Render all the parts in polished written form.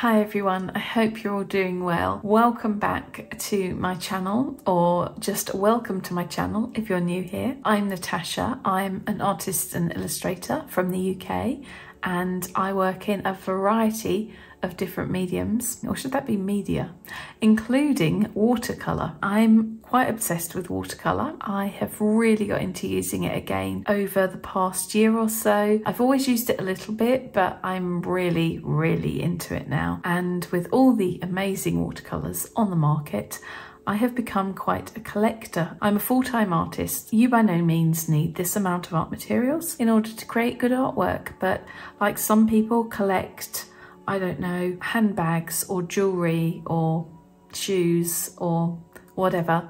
Hi everyone, I hope you're all doing well. Welcome back to my channel, or just welcome to my channel if you're new here. I'm Natasha, I'm an artist and illustrator from the UK, and I work in a variety of different mediums, or should that be media, including watercolour. I'm quite obsessed with watercolour. I have really got into using it again over the past year or so. I've always used it a little bit, but I'm really into it now. And with all the amazing watercolours on the market, I have become quite a collector. I'm a full-time artist. You by no means need this amount of art materials in order to create good artwork, but like some people collect, I don't know, handbags or jewellery or shoes or whatever.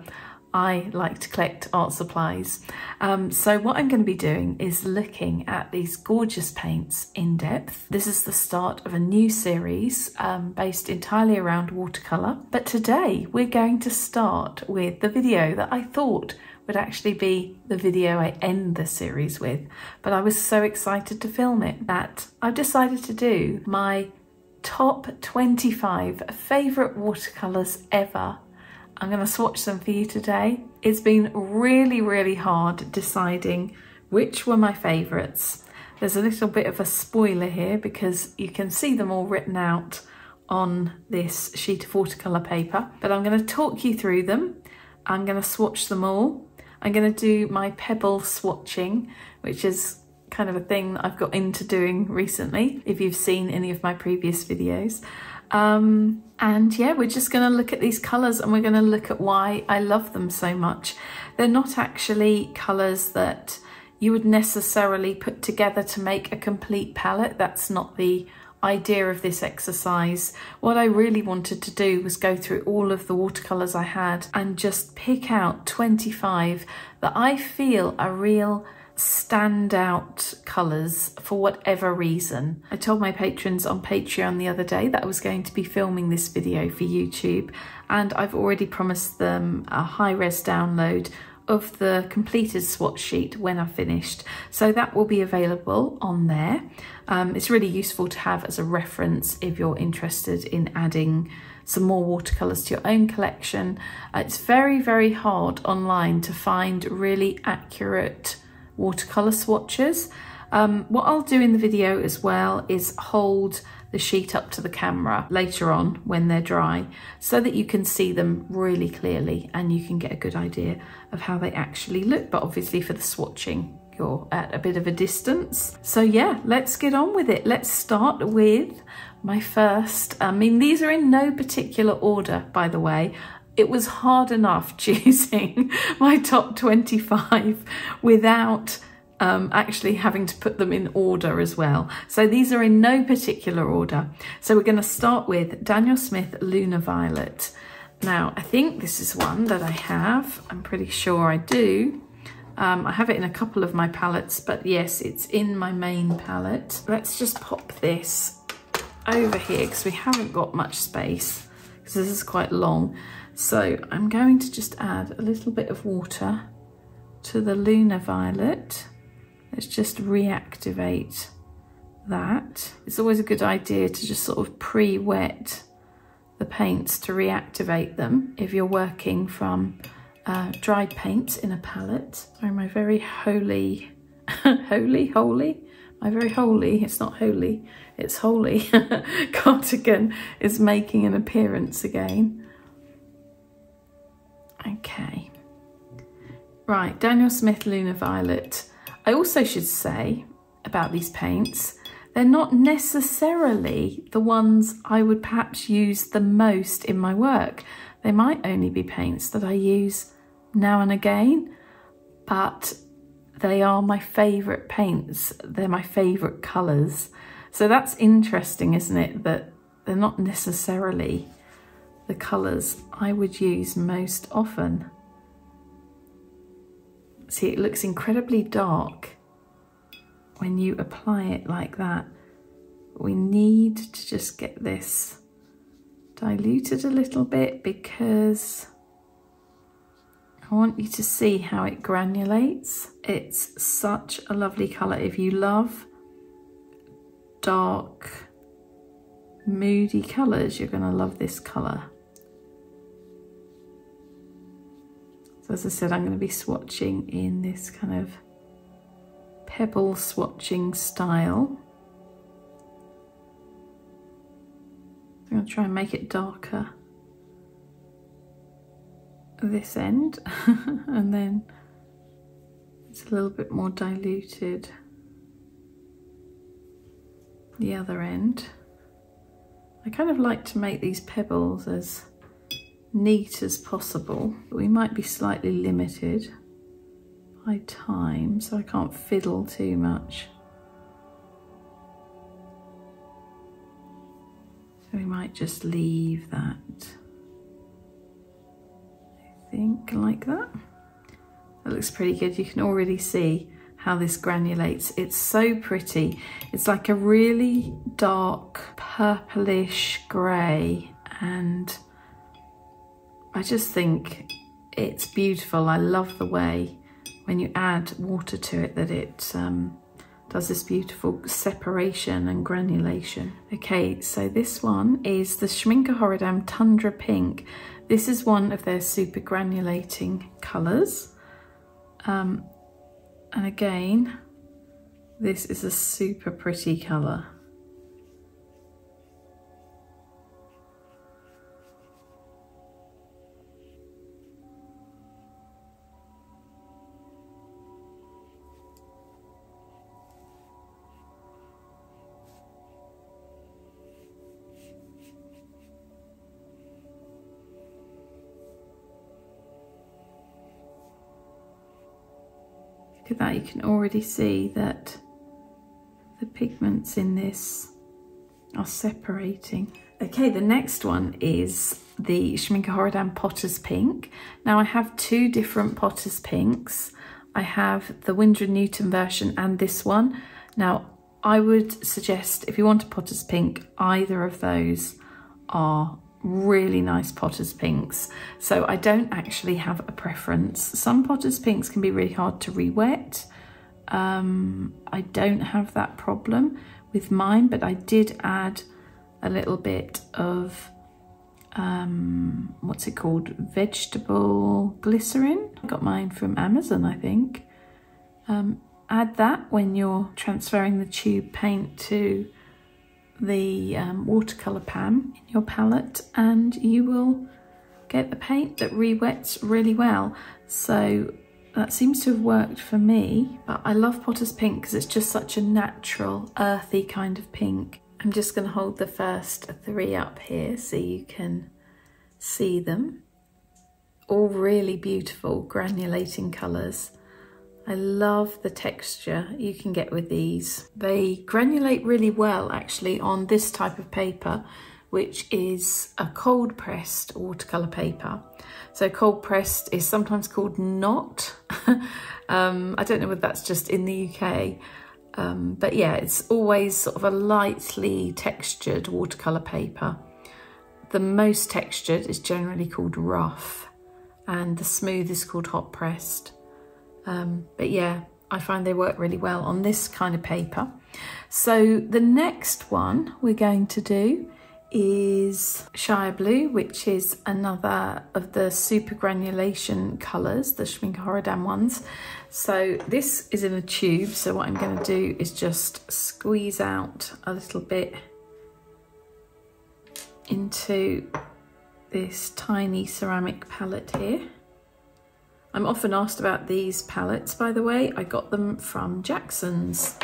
I like to collect art supplies. So what I'm going to be doing is looking at these gorgeous paints in depth. This is the start of a new series based entirely around watercolour. But today we're going to start with the video that I thought would actually be the video I end the series with. But I was so excited to film it that I've decided to do my top 25 favourite watercolours ever. I'm going to swatch them for you today. It's been really hard deciding which were my favourites. There's a little bit of a spoiler here because you can see them all written out on this sheet of watercolour paper, but I'm going to talk you through them. I'm going to swatch them all. I'm going to do my pebble swatching, which is kind of a thing that I've got into doing recently, if you've seen any of my previous videos. And yeah, we're just going to look at these colours and we're going to look at why I love them so much. They're not actually colours that you would necessarily put together to make a complete palette. That's not the idea of this exercise. What I really wanted to do was go through all of the watercolours I had and just pick out 25 that I feel are real standout colours for whatever reason. I told my patrons on Patreon the other day that I was going to be filming this video for YouTube, and I've already promised them a high-res download of the completed swatch sheet when I've finished. So that will be available on there. It's really useful to have as a reference if you're interested in adding some more watercolours to your own collection. It's very hard online to find really accurate watercolour swatches. What I'll do in the video as well is hold the sheet up to the camera later on when they're dry so that you can see them really clearly and you can get a good idea of how they actually look. But obviously for the swatching, you're at a bit of a distance. So yeah, let's get on with it. Let's start with my first. I mean, these are in no particular order, by the way. It was hard enough choosing my top 25 without actually having to put them in order as well. So these are in no particular order. So we're going to start with Daniel Smith Luna Violet. Now, I think this is one that I have. I'm pretty sure I do. I have it in a couple of my palettes, but yes, it's in my main palette. Let's just pop this over here because we haven't got much space because this is quite long. So I'm going to just add a little bit of water to the Luna Violet. Let's just reactivate that. It's always a good idea to just sort of pre-wet the paints to reactivate them if you're working from dried paints in a palette. Sorry, my very holy, my very holy, it's not holy, it's holy cardigan is making an appearance again. Okay. Right, Daniel Smith Luna Violet. I also should say about these paints, they're not necessarily the ones I would perhaps use the most in my work. They might only be paints that I use now and again, but they are my favourite paints. They're my favourite colours. So that's interesting, isn't it? That they're not necessarily the colours I would use most often. See, it looks incredibly dark when you apply it like that. We need to just get this diluted a little bit because I want you to see how it granulates. It's such a lovely colour. If you love dark moody colours, you're going to love this colour. So as I said, I'm going to be swatching in this kind of pebble swatching style. I'm going to try and make it darker this end and then it's a little bit more diluted the other end. I kind of like to make these pebbles as neat as possible, but we might be slightly limited by time, so I can't fiddle too much. So we might just leave that, I think, like that. That looks pretty good. You can already see how this granulates. It's so pretty. It's like a really dark purplish grey, and I just think it's beautiful. I love the way when you add water to it that it does this beautiful separation and granulation. Okay, so this one is the Schmincke Horadam Tundra Pink. This is one of their super granulating colours. And again, this is a super pretty colour. Look at that, you can already see that the pigments in this are separating. Okay, the next one is the Schmincke Horadam Potter's Pink. Now I have two different Potter's Pinks. I have the Winsor & Newton version and this one. Now I would suggest, if you want a Potter's Pink, either of those are really nice Potter's Pinks, so I don't actually have a preference. Some Potter's Pinks can be really hard to re-wet. I don't have that problem with mine, but I did add a little bit of, what's it called, vegetable glycerin. I got mine from Amazon, I think. Add that when you're transferring the tube paint to the watercolour pan in your palette, and you will get the paint that re-wets really well. So that seems to have worked for me, but I love Potter's Pink because it's just such a natural earthy kind of pink. I'm just going to hold the first three up here so you can see them. All really beautiful granulating colours. I love the texture you can get with these. They granulate really well actually on this type of paper, which is a cold pressed watercolour paper. So cold pressed is sometimes called knot. I don't know whether that's just in the UK, but yeah, it's always sort of a lightly textured watercolour paper. The most textured is generally called rough, and the smooth is called hot pressed. But yeah, I find they work really well on this kind of paper. So the next one we're going to do is Shire Blue, which is another of the super granulation colours, the Schmincke Horadam ones. So this is in a tube, so what I'm going to do is just squeeze out a little bit into this tiny ceramic palette here. I'm often asked about these palettes, by the way. I got them from Jackson's.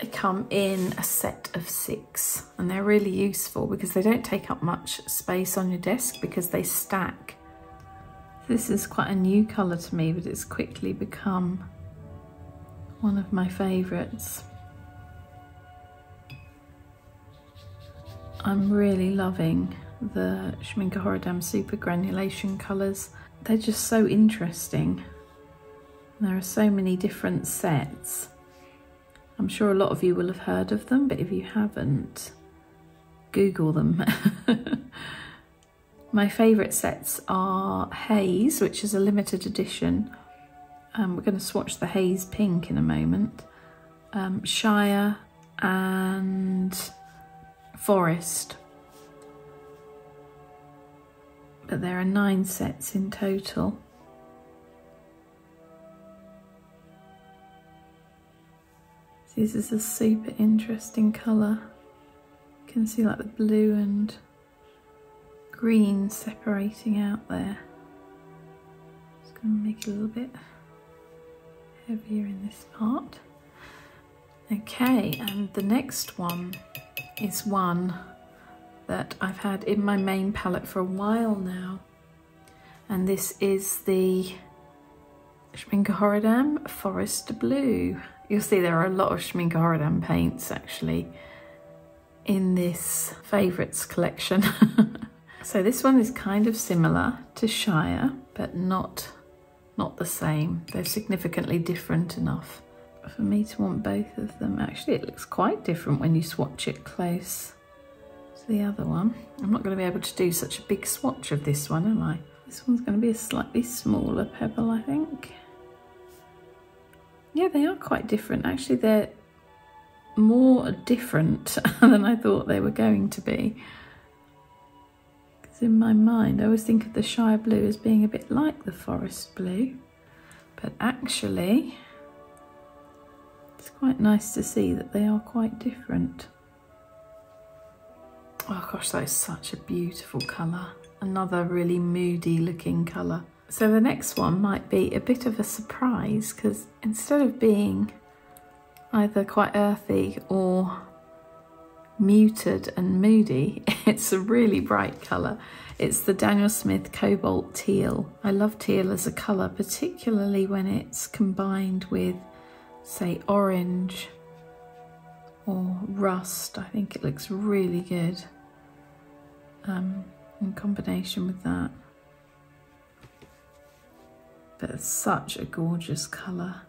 They come in a set of 6, and they're really useful because they don't take up much space on your desk because they stack. This is quite a new colour to me, but it's quickly become one of my favourites. I'm really loving the Schmincke Horadam super granulation colours. They're just so interesting. There are so many different sets. I'm sure a lot of you will have heard of them, but if you haven't, Google them. My favourite sets are Haze, which is a limited edition. We're going to swatch the Haze Pink in a moment. Shire and Forest. But there are 9 sets in total. This is a super interesting colour. You can see like the blue and green separating out there. Just going to make it a little bit heavier in this part. Okay, and the next one is one that I've had in my main palette for a while now. And this is the Schmincke Horadam Forest Blue. You'll see there are a lot of Schmincke Horadam paints actually in this favourites collection. So this one is kind of similar to Shire, but not the same. They're significantly different enough for me to want both of them. Actually, it looks quite different when you swatch it close to the other one. I'm not going to be able to do such a big swatch of this one, am I? This one's going to be a slightly smaller pebble, I think. Yeah, they are quite different. Actually, they're more different than I thought they were going to be. Because in my mind, I always think of the Shire Blue as being a bit like the Forest Blue. But actually, it's quite nice to see that they are quite different. Oh gosh, that is such a beautiful colour. Another really moody looking colour. So the next one might be a bit of a surprise, because instead of being either quite earthy or muted and moody, it's a really bright colour. It's the Daniel Smith Cobalt Teal. I love teal as a colour, particularly when it's combined with, say, orange or rust. I think it looks really good in combination with that. But it's such a gorgeous colour.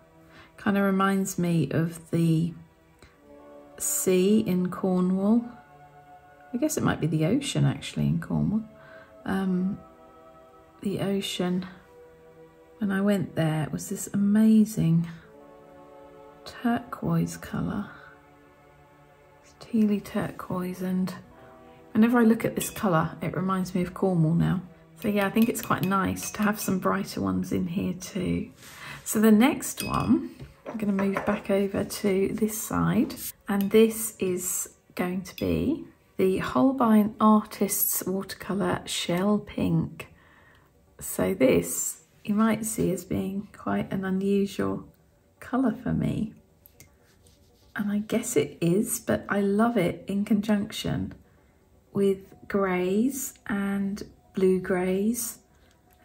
Kind of reminds me of the sea in Cornwall. I guess it might be the ocean actually in Cornwall. The ocean, when I went there, it was this amazing turquoise colour. It's tealy turquoise, and whenever I look at this colour, it reminds me of Cornwall now. So yeah, I think it's quite nice to have some brighter ones in here too. So the next one, I'm going to move back over to this side. And this is going to be the Holbein Artists Watercolour Shell Pink. So this, you might see as being quite an unusual colour for me. And I guess it is, but I love it in conjunction with greys and blue greys,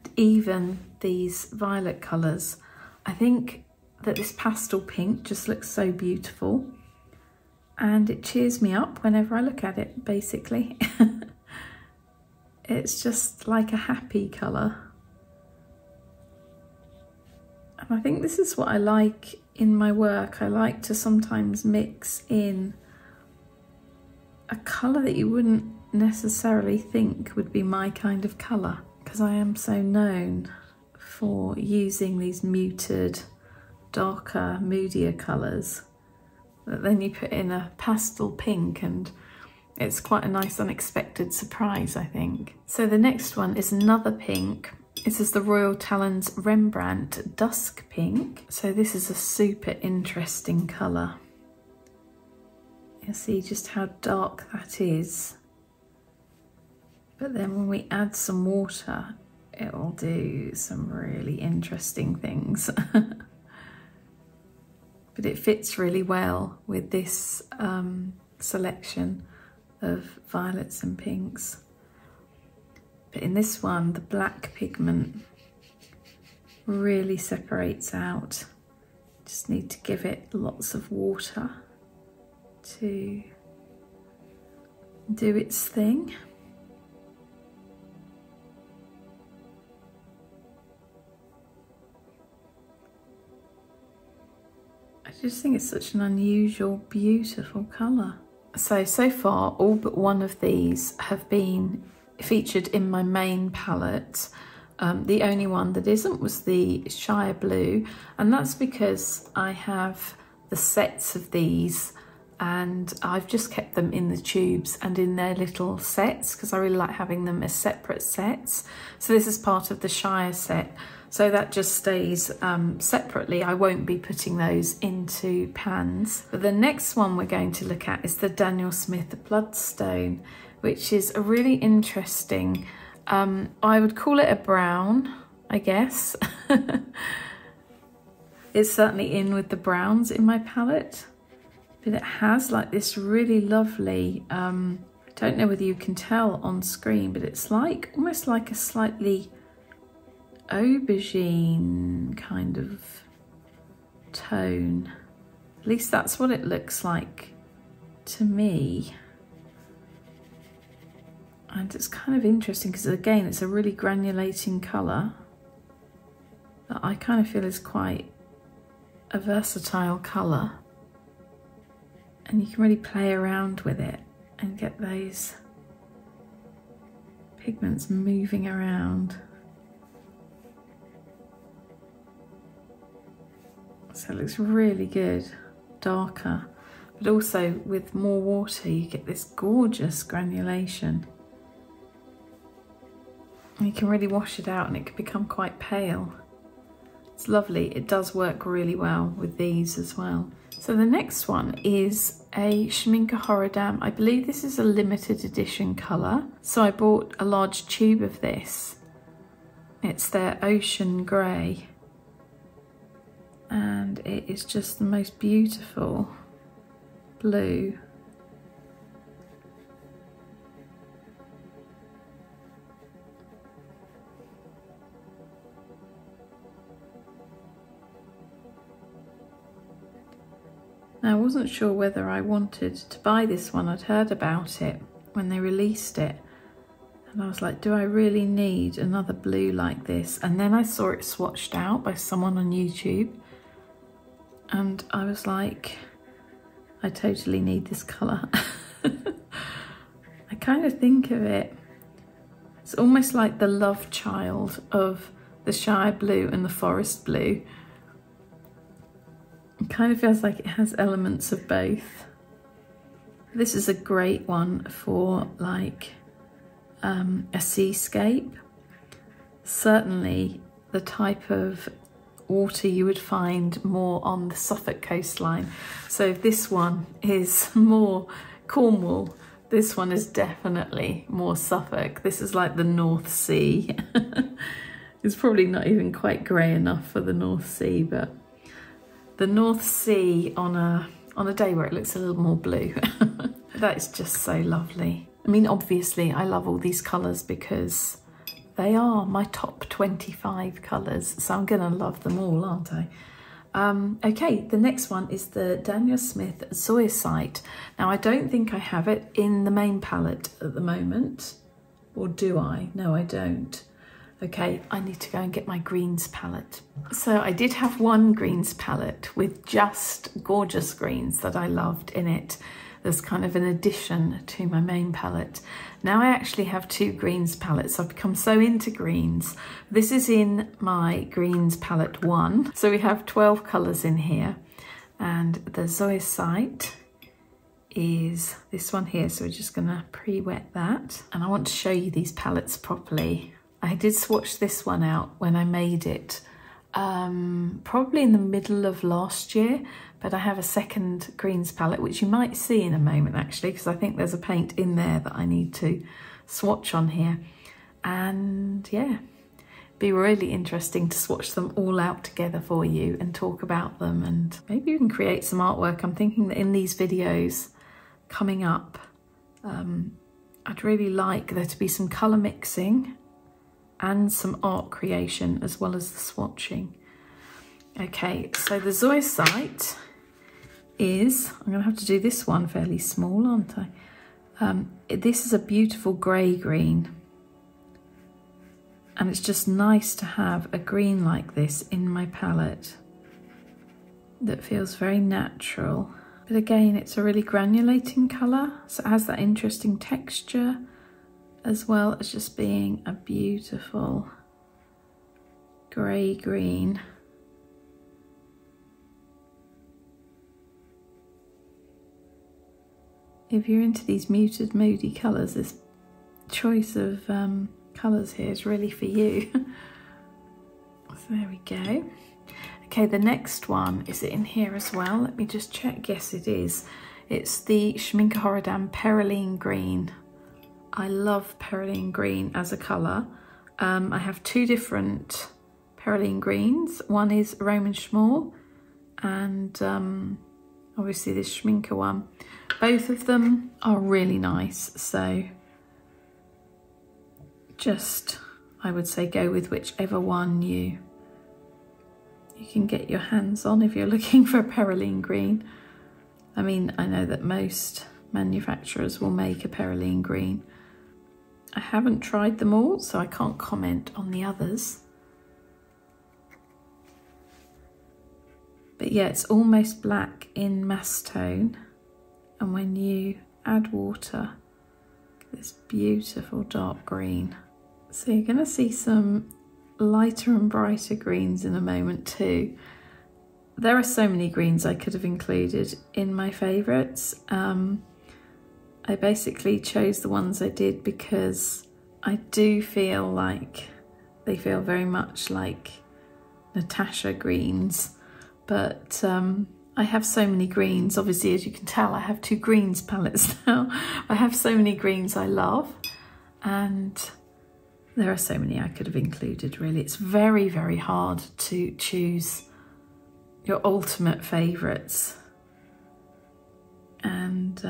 and even these violet colours. I think that this pastel pink just looks so beautiful, and it cheers me up whenever I look at it, basically. It's just like a happy colour. And I think this is what I like in my work. I like to sometimes mix in a colour that you wouldn't necessarily think would be my kind of colour, because I am so known for using these muted, darker, moodier colours, that then you put in a pastel pink and it's quite a nice unexpected surprise, I think. So the next one is another pink. This is the Royal Talens Rembrandt Dusk Pink. So this is a super interesting colour. You'll see just how dark that is. But then when we add some water, it will do some really interesting things. But it fits really well with this selection of violets and pinks. But in this one, the black pigment really separates out. Just need to give it lots of water to do its thing. I just think it's such an unusual, beautiful colour. So far, all but one of these have been featured in my main palette. The only one that isn't was the Shire Blue, and that's because I have the sets of these and I've just kept them in the tubes and in their little sets because I really like having them as separate sets. So this is part of the Shire set, so that just stays separately. I won't be putting those into pans. But the next one we're going to look at is the Daniel Smith Bloodstone, which is a really interesting, I would call it a brown, I guess. It's certainly in with the browns in my palette, but it has like this really lovely, I don't know whether you can tell on screen, but it's like almost like a slightly aubergine kind of tone. At least that's what it looks like to me. And it's kind of interesting because again, it's a really granulating colour that I kind of feel is quite a versatile colour, and you can really play around with it and get those pigments moving around. So it looks really good, darker, but also with more water you get this gorgeous granulation. And you can really wash it out and it can become quite pale. It's lovely, it does work really well with these as well. So the next one is a Schmincke Horadam. I believe this is a limited edition colour. So I bought a large tube of this. It's their Ocean Grey. And it is just the most beautiful blue. Now, I wasn't sure whether I wanted to buy this one. I'd heard about it when they released it. And I was like, do I really need another blue like this? And then I saw it swatched out by someone on YouTube. And I was like, I totally need this colour. I kind of think of it, it's almost like the love child of the Shire Blue and the Forest Blue. It kind of feels like it has elements of both. This is a great one for like a seascape. Certainly the type of water you would find more on the Suffolk coastline. So if this one is more Cornwall, this one is definitely more Suffolk. This is like the North Sea. It's probably not even quite grey enough for the North Sea, but the North Sea on a day where it looks a little more blue. That is just so lovely. I mean, obviously I love all these colours because they are my top 25 colours, so I'm gonna love them all, aren't I? Okay, the next one is the Daniel Smith Zoisite. Now, I don't think I have it in the main palette at the moment, or do I? No, I don't. Okay, I need to go and get my greens palette. So I did have one greens palette with just gorgeous greens that I loved in it. There's kind of an addition to my main palette. Now I actually have two greens palettes. I've become so into greens. This is in my greens palette one. So we have 12 colours in here. And the Zoisite is this one here. So we're just gonna pre-wet that. And I want to show you these palettes properly. I did swatch this one out when I made it, probably in the middle of last year, but I have a second greens palette, which you might see in a moment actually, because I think there's a paint in there that I need to swatch on here. And yeah, it'd be really interesting to swatch them all out together for you and talk about them, and maybe you can create some artwork. I'm thinking that in these videos coming up, I'd really like there to be some colour mixing and some art creation as well as the swatching. Okay, so the Zoisite is, I'm gonna have to do this one fairly small, aren't I? This is a beautiful grey green. And it's just nice to have a green like this in my palette that feels very natural. But again, it's a really granulating colour, so it has that interesting texture, as well as just being a beautiful grey-green. if you're into these muted, moody colours, this choice of colours here is really for you. So there we go. Okay, the next one, is it in here as well? Let me just check. Yes, it is. It's the Schmincke Horadam Perylene Green. I love Perylene Green as a colour. I have two different Perylene Greens. One is Roman Szmal and obviously this Schmincke one. Both of them are really nice. So just, I would say, go with whichever one you can get your hands on if you're looking for a Perylene Green. I mean, I know that most manufacturers will make a Perylene Green. I haven't tried them all, so I can't comment on the others. But yeah, it's almost black in mass tone. And when you add water, this beautiful dark green. So you're gonna see some lighter and brighter greens in a moment too. There are so many greens I could have included in my favourites. I basically chose the ones I did because I do feel like they feel very much like Natasha greens, but I have so many greens. Obviously, as you can tell, I have two greens palettes now. I have so many greens I love, and there are so many I could have included, really. It's very, very hard to choose your ultimate favourites. And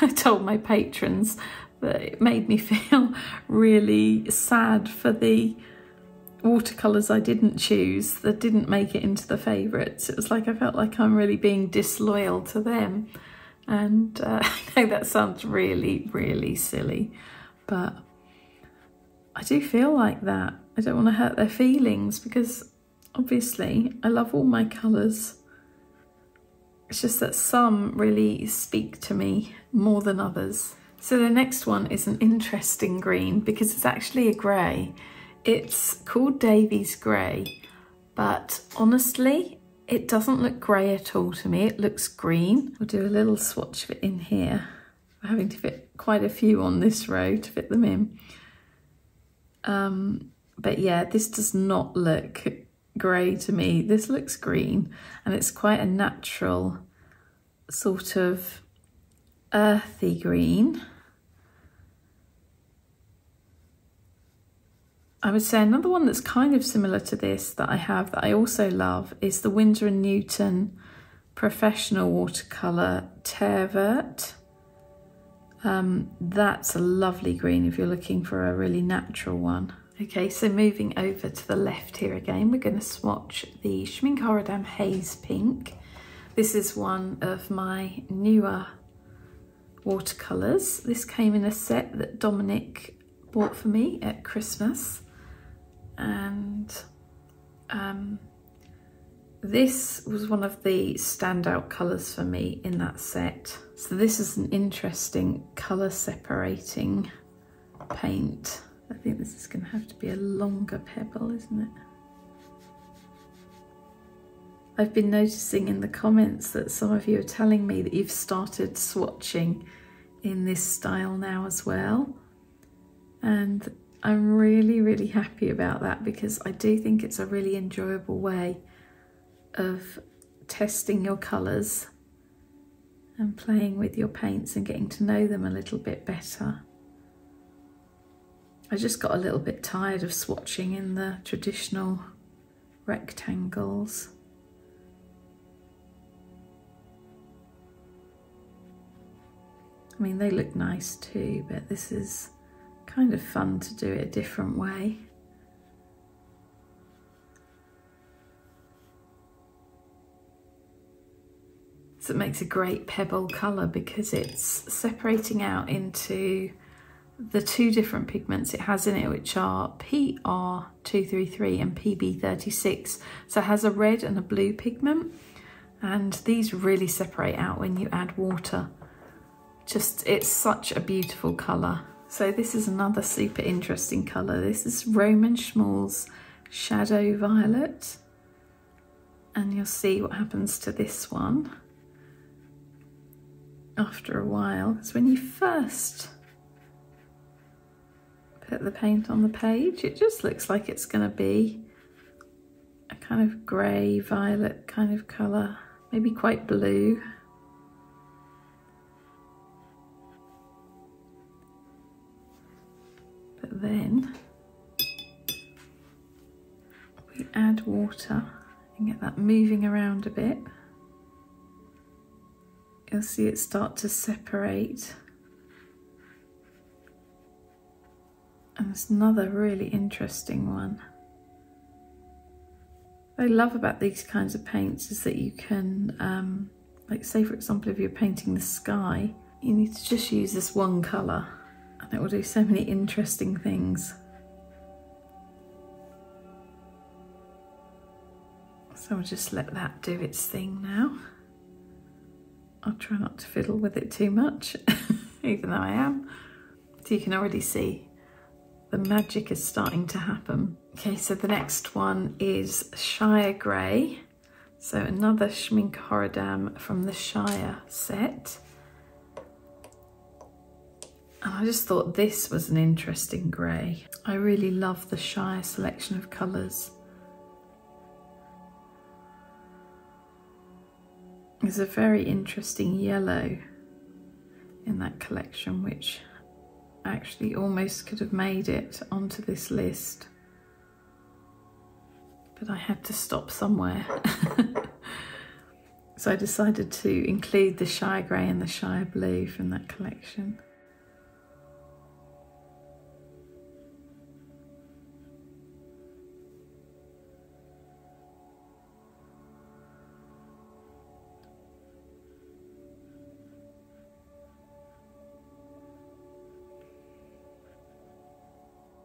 I told my patrons that it made me feel really sad for the watercolours I didn't choose, that didn't make it into the favourites. It was like I felt like I'm really being disloyal to them. And I know that sounds really, really silly, but I do feel like that. I don't want to hurt their feelings because obviously, I love all my colours. It's just that some really speak to me more than others. So the next one is an interesting green because it's actually a grey. It's called Davy's Grey, but honestly, it doesn't look grey at all to me. It looks green. We'll do a little swatch of it in here. We're having to fit quite a few on this row to fit them in. But yeah, this does not look grey to me. This looks green, and it's quite a natural sort of earthy green. I would say another one that's kind of similar to this that I have that I also love is the Winsor & Newton Professional Watercolour Tearvert. That's a lovely green if you're looking for a really natural one. Okay, so moving over to the left here again, we're going to swatch the Schmincke Horadam Haze Pink. This is one of my newer watercolours. This came in a set that Dominic bought for me at Christmas. And this was one of the standout colours for me in that set. So this is an interesting colour separating paint. I think this is going to have to be a longer pebble, isn't it? I've been noticing in the comments that some of you are telling me that you've started swatching in this style now as well. And I'm really, really happy about that because I do think it's a really enjoyable way of testing your colours and playing with your paints and getting to know them a little bit better. I just got a little bit tired of swatching in the traditional rectangles. I mean, they look nice too, but this is kind of fun to do it a different way. So it makes a great pebble colour because it's separating out into the two different pigments it has in it, which are PR233 and PB36. So it has a red and a blue pigment, and these really separate out when you add water. Just, it's such a beautiful colour. So this is another super interesting colour. This is Roman Szmal's Shadow Violet, and you'll see what happens to this one. after a while, because when you first put the paint on the page, it just looks like it's going to be a kind of grey, violet kind of colour, maybe quite blue. But then we add water and get that moving around a bit. You'll see it start to separate. And there's another really interesting one. What I love about these kinds of paints is that you can, like say for example, if you're painting the sky, you need to just use this one colour and it will do so many interesting things. So I'll just let that do its thing now. I'll try not to fiddle with it too much, even though I am. So you can already see the magic is starting to happen. Okay, so the next one is Shire Grey. So another Schmincke Horadam from the Shire set. And I just thought this was an interesting grey. I really love the Shire selection of colours. There's a very interesting yellow in that collection, which actually almost could have made it onto this list. But I had to stop somewhere. So I decided to include the Shire Grey and the Shire Blue from that collection.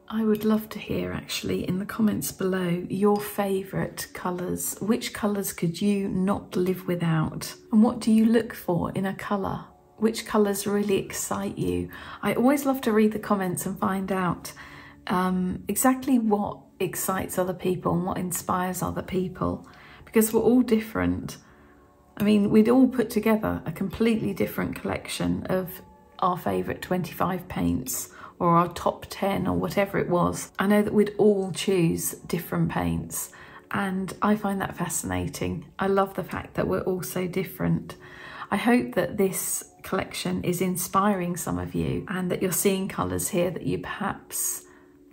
I would love to hear actually in the comments below your favourite colours. Which colours could you not live without? And what do you look for in a colour? Which colours really excite you? I always love to read the comments and find out exactly what excites other people and what inspires other people, because we're all different. I mean, we'd all put together a completely different collection of our favourite 25 paints, or our top 10 or whatever it was. I know that we'd all choose different paints and I find that fascinating. I love the fact that we're all so different. I hope that this collection is inspiring some of you and that you're seeing colours here that you perhaps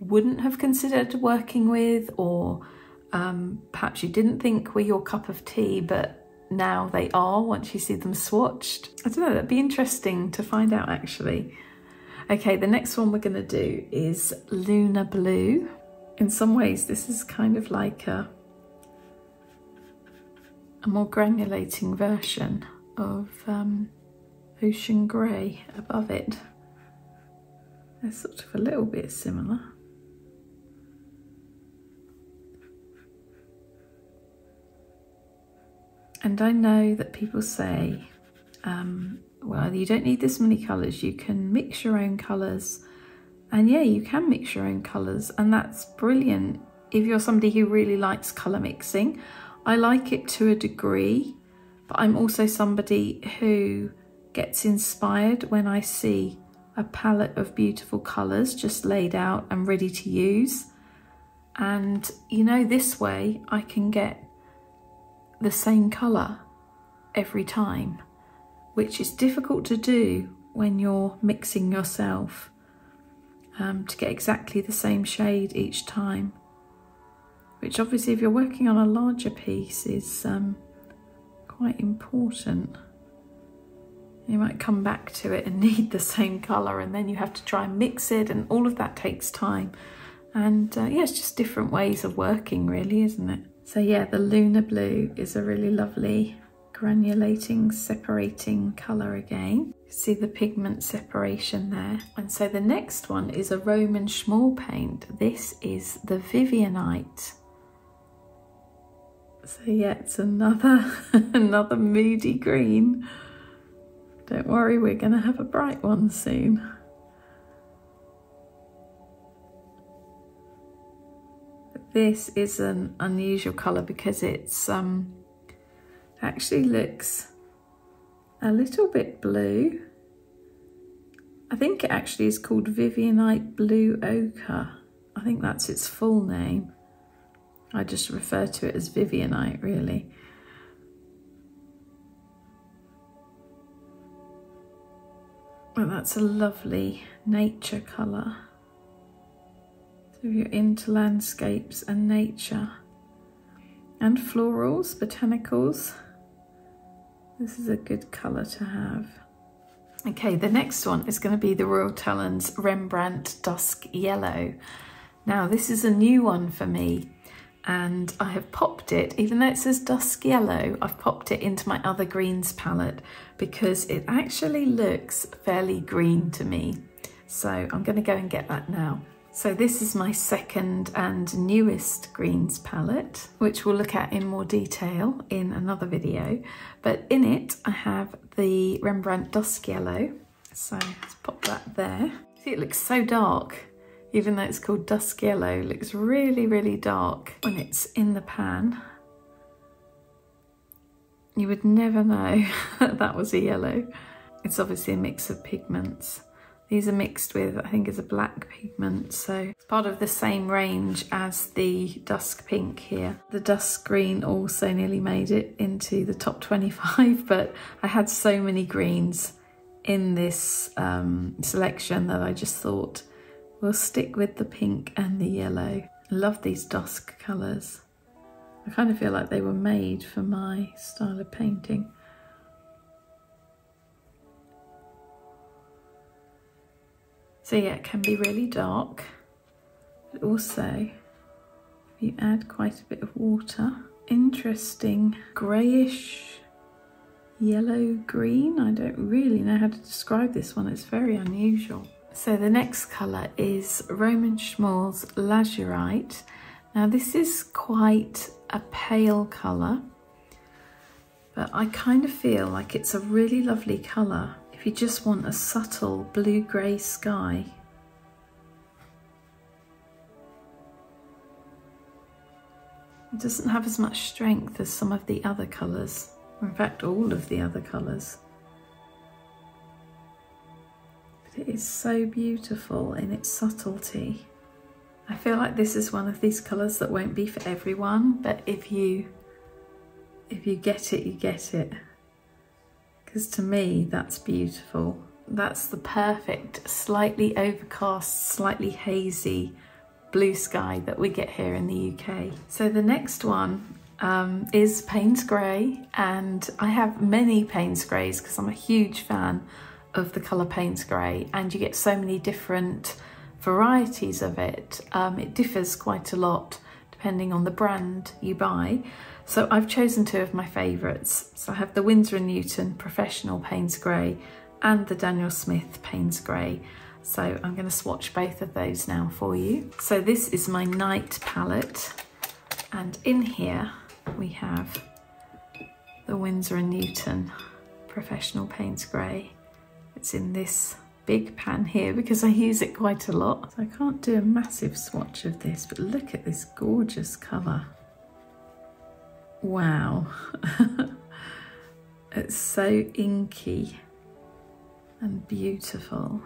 wouldn't have considered working with, or perhaps you didn't think were your cup of tea, but now they are once you see them swatched. I don't know, that'd be interesting to find out actually. Okay, the next one we're going to do is Lunar Blue. In some ways, this is kind of like a more granulating version of Ocean Grey above it. They're sort of a little bit similar. And I know that people say, well, you don't need this many colours, you can mix your own colours. And yeah, you can mix your own colours, and that's brilliant if you're somebody who really likes colour mixing. I like it to a degree, but I'm also somebody who gets inspired when I see a palette of beautiful colours just laid out and ready to use. And you know, this way I can get the same colour every time, which is difficult to do when you're mixing yourself, to get exactly the same shade each time, which obviously if you're working on a larger piece is quite important. You might come back to it and need the same colour, and then you have to try and mix it, and all of that takes time. And yeah, it's just different ways of working really, isn't it? So yeah, the Lunar Blue is a really lovely granulating, separating colour again. See the pigment separation there. And so the next one is a Roman Szmal paint. This is the Vivianite. So yeah, it's another moody green. Don't worry, we're going to have a bright one soon. But this is an unusual colour because it's actually looks a little bit blue. I think it actually is called Vivianite Blue Ochre. I think that's its full name. I just refer to it as Vivianite, really. Well, that's a lovely nature colour. So you're into landscapes and nature and florals, botanicals. This is a good colour to have. Okay, the next one is going to be the Royal Talens Rembrandt Dusk Yellow. Now, this is a new one for me, and I have popped it, even though it says Dusk Yellow, I've popped it into my other greens palette because it actually looks fairly green to me. So I'm going to go and get that now. So this is my second and newest greens palette, which we'll look at in more detail in another video. But in it, I have the Rembrandt Dusk Yellow. So let's pop that there. See, it looks so dark. Even though it's called Dusk Yellow, it looks really, really dark when it's in the pan. You would never know that was a yellow. It's obviously a mix of pigments. These are mixed with, I think, is a black pigment, so it's part of the same range as the Dusk Pink here. The Dusk Green also nearly made it into the top 25, but I had so many greens in this selection that I just thought, we'll stick with the pink and the yellow. I love these dusk colours. I kind of feel like they were made for my style of painting. So yeah, it can be really dark, but also if you add quite a bit of water, interesting greyish yellow green. I don't really know how to describe this one. It's very unusual. So the next colour is Roman Szmal's Lazurite. Now this is quite a pale colour, but I kind of feel like it's a really lovely colour if you just want a subtle blue-grey sky. It doesn't have as much strength as some of the other colours, or in fact all of the other colours. It is so beautiful in its subtlety. I feel like this is one of these colours that won't be for everyone, but if you get it, you get it. Because to me, that's beautiful. That's the perfect, slightly overcast, slightly hazy blue sky that we get here in the UK. So the next one is Payne's Grey, and I have many Payne's Greys because I'm a huge fan of the colour Payne's Grey, and you get so many different varieties of it. It differs quite a lot depending on the brand you buy. So I've chosen two of my favourites. So I have the Winsor & Newton Professional Payne's Grey and the Daniel Smith Payne's Grey. So I'm going to swatch both of those now for you. So this is my Night palette, and in here we have the Winsor & Newton Professional Payne's Grey. It's in this big pan here because I use it quite a lot. So I can't do a massive swatch of this, but look at this gorgeous colour. Wow. It's so inky and beautiful.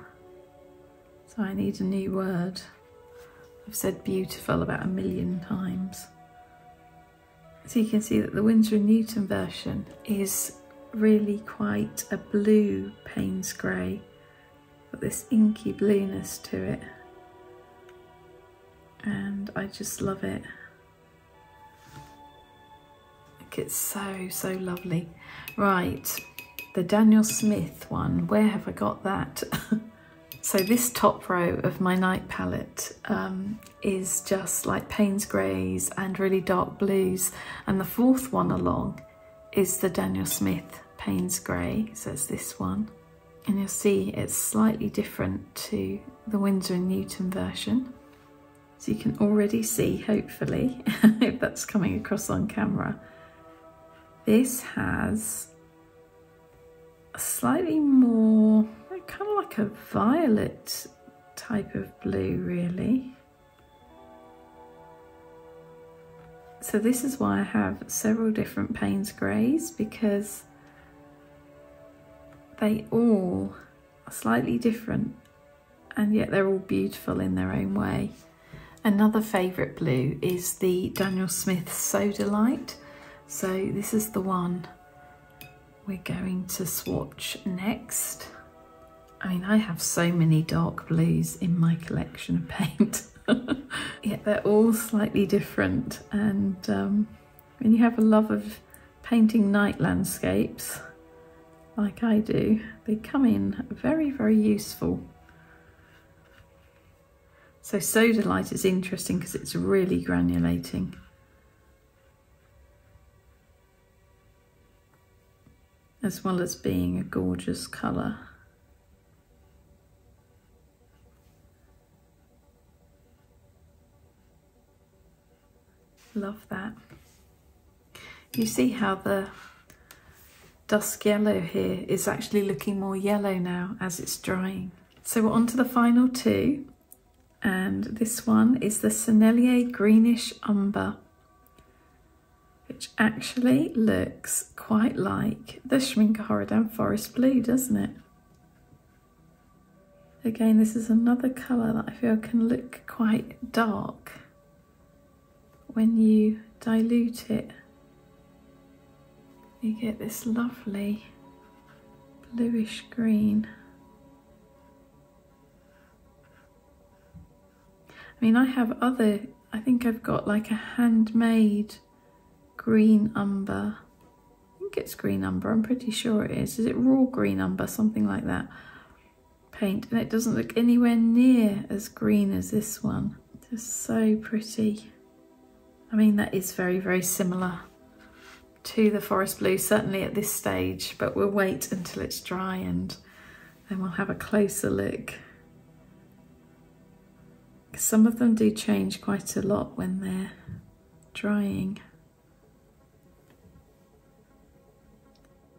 So I need a new word. I've said beautiful about 1 million times. So you can see that the Winsor & Newton version is really quite a blue Payne's Grey, got this inky blueness to it, and I just love it. Like, it's so lovely. Right, the Daniel Smith one, where have I got that? So this top row of my Night palette is just like Payne's Greys and really dark blues, and the fourth one along is the Daniel Smith Payne's Grey, so it's this one. And you'll see it's slightly different to the Winsor & Newton version. So you can already see, hopefully, if that's coming across on camera, this has a slightly more, kind of like a violet type of blue, really. So this is why I have several different Payne's Greys, because they all are slightly different, and yet they're all beautiful in their own way. Another favourite blue is the Daniel Smith Sodalite. So this is the one we're going to swatch next. I mean, I have so many dark blues in my collection of paint. Yet they're all slightly different, and when you have a love of painting night landscapes like I do, they come in very, very useful. So Sodalite is interesting because it's really granulating. As well as being a gorgeous colour. Love that. You see how the dusk yellow here is actually looking more yellow now as it's drying. So we're on to the final two. And this one is the Sennelier Greenish Umber, which actually looks quite like the Schmincke Horadam Forest Blue, doesn't it? Again, this is another colour that I feel can look quite dark when you dilute it. You get this lovely bluish green. I mean, I have other, I think I've got like a handmade green umber. I think it's green umber, I'm pretty sure it is. Is it raw green umber, something like that? Paint, and it doesn't look anywhere near as green as this one. Just so pretty. I mean, that is very, very similar to the forest blue, certainly at this stage, but we'll wait until it's dry and then we'll have a closer look. Some of them do change quite a lot when they're drying.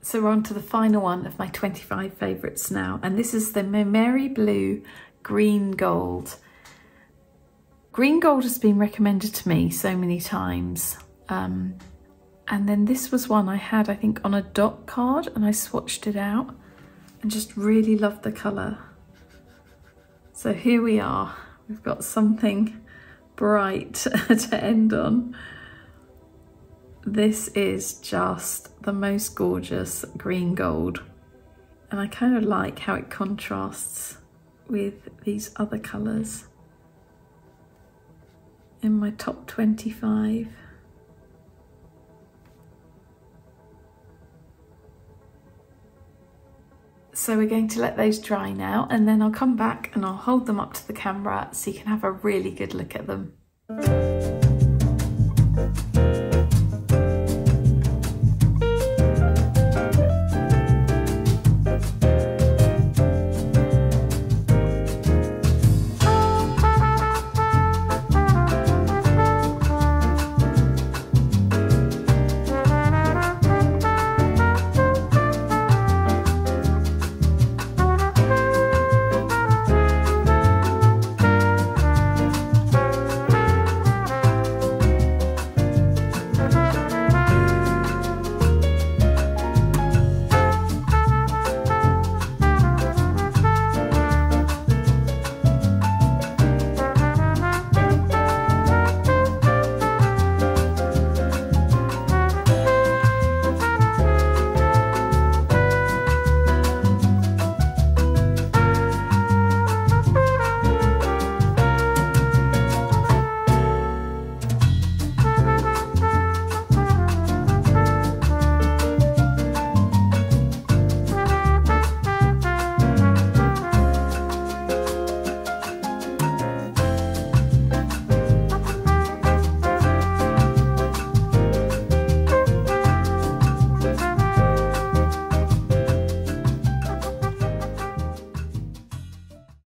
So we're on to the final one of my 25 favourites now, and this is the MaimeriBlu Green Gold. Green Gold has been recommended to me so many times, and then this was one I had, I think, on a dot card, and I swatched it out and just really loved the colour. So here we are. We've got something bright to end on. This is just the most gorgeous green gold. And I kind of like how it contrasts with these other colours in my top 25. So we're going to let those dry now, and then I'll come back and I'll hold them up to the camera so you can have a really good look at them.